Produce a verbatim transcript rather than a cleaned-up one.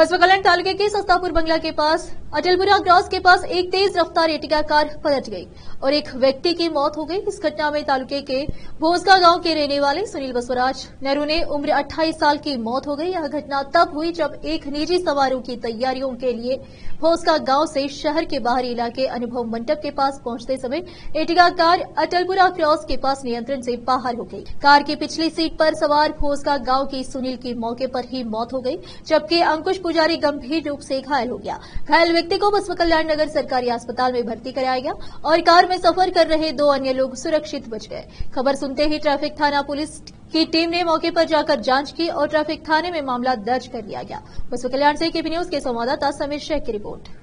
बसवाकल्याण तालुके के सस्तापुर बंगला के पास अटलपुरा क्रॉस के पास एक तेज रफ्तार एर्टिगा कार पलट गई और एक व्यक्ति की मौत हो गई। इस घटना में तालुके के भोसका गांव के रहने वाले सुनील बसवराज नरू ने उम्र अट्ठाईस साल की मौत हो गई। यह घटना तब हुई जब एक निजी समारोह की तैयारियों के लिए भोसका गांव से शहर के बाहरी इलाके अनुभव मंडप के पास पहुंचते समय एर्टिगा कार अटलपुरा क्रॉस के पास नियंत्रण से बाहर हो गई। कार की पिछली सीट पर सवार भोसका गांव की सुनील की मौके पर ही मौत हो गई, जबकि अंकुश पुजारी गंभीर रूप से घायल हो गया। घायल व्यक्ति को बसवकल्याण नगर सरकारी अस्पताल में भर्ती कराया गया और कार में सफर कर रहे दो अन्य लोग सुरक्षित बच गए। खबर सुनते ही ट्रैफिक थाना पुलिस की टीम ने मौके पर जाकर जांच की और ट्रैफिक थाने में मामला दर्ज कर लिया गया। बसवकल्याण से के बी न्यूज़ के संवाददाता समीर शेख की रिपोर्ट।